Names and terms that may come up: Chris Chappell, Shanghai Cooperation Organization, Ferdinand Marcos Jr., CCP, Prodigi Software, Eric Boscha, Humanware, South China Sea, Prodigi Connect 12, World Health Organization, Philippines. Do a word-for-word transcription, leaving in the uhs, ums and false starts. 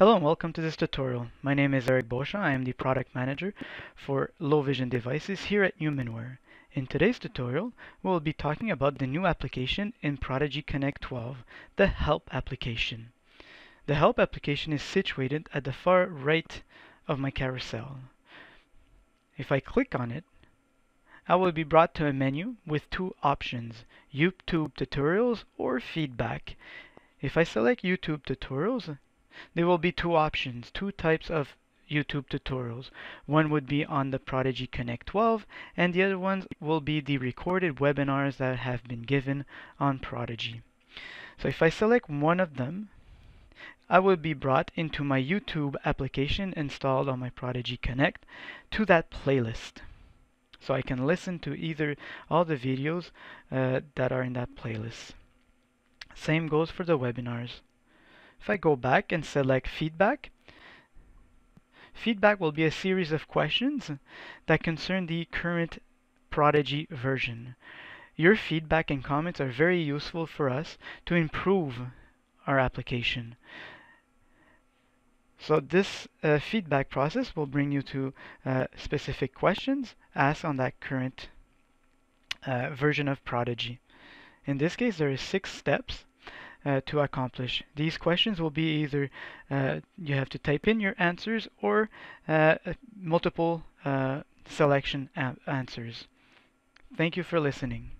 Hello and welcome to this tutorial. My name is Eric Boscha. I am the product manager for low vision devices here at Humanware. In today's tutorial, we'll be talking about the new application in Prodigi Connect twelve, the Help application. The Help application is situated at the far right of my carousel. If I click on it, I will be brought to a menu with two options, YouTube tutorials or feedback. If I select YouTube tutorials, there will be two options, two types of YouTube tutorials. One would be on the Prodigi Connect twelve, and the other ones will be the recorded webinars that have been given on Prodigi. So if I select one of them, I will be brought into my YouTube application installed on my Prodigi Connect to that playlist. So I can listen to either all the videos uh, that are in that playlist. Same goes for the webinars. If I go back and select feedback, feedback will be a series of questions that concern the current Prodigi version. Your feedback and comments are very useful for us to improve our application. So this uh, feedback process will bring you to uh, specific questions asked on that current uh, version of Prodigi. In this case, there are six steps Uh, to accomplish. These questions will be either uh, you have to type in your answers or uh, multiple uh, selection answers. Thank you for listening.